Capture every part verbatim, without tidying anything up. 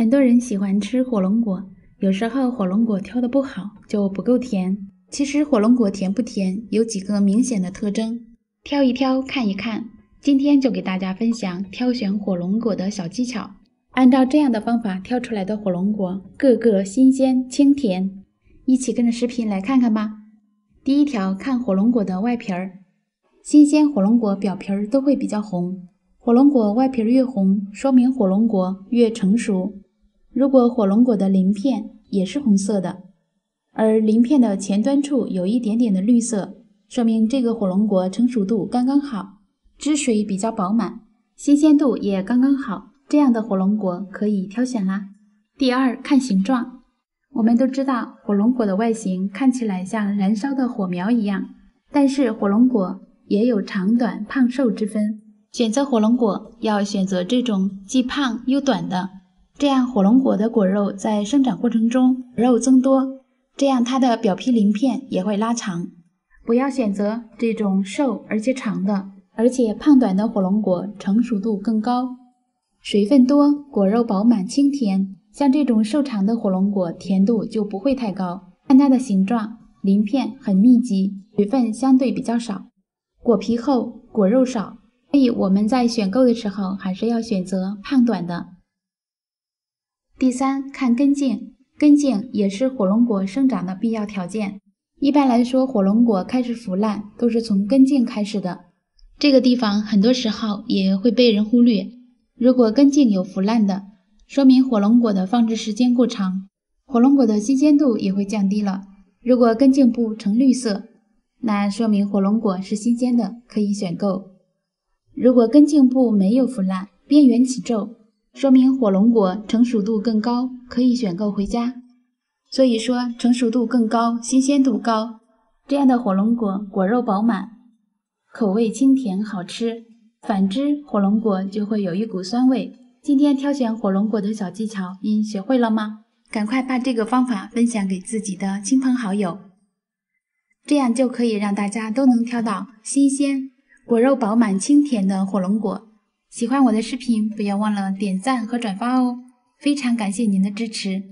很多人喜欢吃火龙果，有时候火龙果挑的不好，就不够甜。其实火龙果甜不甜有几个明显的特征，挑一挑看一看。今天就给大家分享挑选火龙果的小技巧。按照这样的方法挑出来的火龙果，个个新鲜清甜。一起跟着视频来看看吧。第一条，看火龙果的外皮儿。新鲜火龙果表皮儿都会比较红，火龙果外皮越红，说明火龙果越成熟。如果火龙果的鳞片也是红色的，而鳞片的前端处有一点点的绿色，说明这个火龙果成熟度刚刚好，汁水比较饱满，新鲜度也刚刚好，这样的火龙果可以挑选啦。第二，看形状。我们都知道火龙果的外形看起来像燃烧的火苗一样，但是火龙果也有长短胖瘦之分，选择火龙果要选择这种既胖又短的，这样火龙果的果肉在生长过程中肉增多，这样它的表皮鳞片也会拉长。不要选择这种瘦而且长的，而且胖短的火龙果成熟度更高，水分多，果肉饱满清甜。像这种瘦长的火龙果甜度就不会太高。看它的形状，鳞片很密集，水分相对比较少，果皮厚，果肉少，所以我们在选购的时候还是要选择胖短的。第三，看根茎。根茎也是火龙果生长的必要条件。一般来说，火龙果开始腐烂都是从根茎开始的，这个地方很多时候也会被人忽略。如果根茎有腐烂的，说明火龙果的放置时间过长，火龙果的新鲜度也会降低了。如果根茎部呈绿色，那说明火龙果是新鲜的，可以选购。如果根茎部没有腐烂，边缘起皱，说明火龙果成熟度更高，可以选购回家。所以说成熟度更高，新鲜度高，这样的火龙果果肉饱满，口味清甜好吃。反之，火龙果就会有一股酸味。今天挑选火龙果的小技巧您学会了吗？赶快把这个方法分享给自己的亲朋好友，这样就可以让大家都能挑到新鲜果肉饱满清甜的火龙果。喜欢我的视频，不要忘了点赞和转发哦，非常感谢您的支持。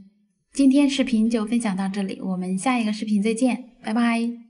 今天视频就分享到这里，我们下一个视频再见，拜拜。